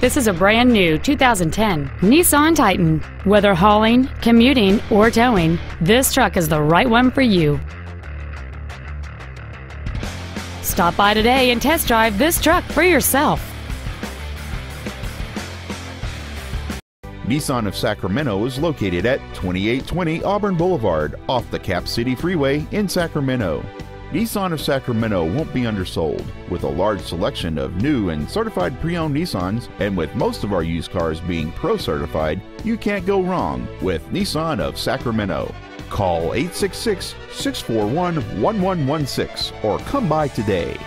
This is a brand new 2010 Nissan Titan. Whether hauling, commuting, or towing, this truck is the right one for you. Stop by today and test drive this truck for yourself. Nissan of Sacramento is located at 2820 Auburn Boulevard off the Cap City Freeway in Sacramento. Nissan of Sacramento won't be undersold, with a large selection of new and certified pre-owned Nissans, and with most of our used cars being pro-certified, you can't go wrong with Nissan of Sacramento. Call 866-641-1116 or come by today.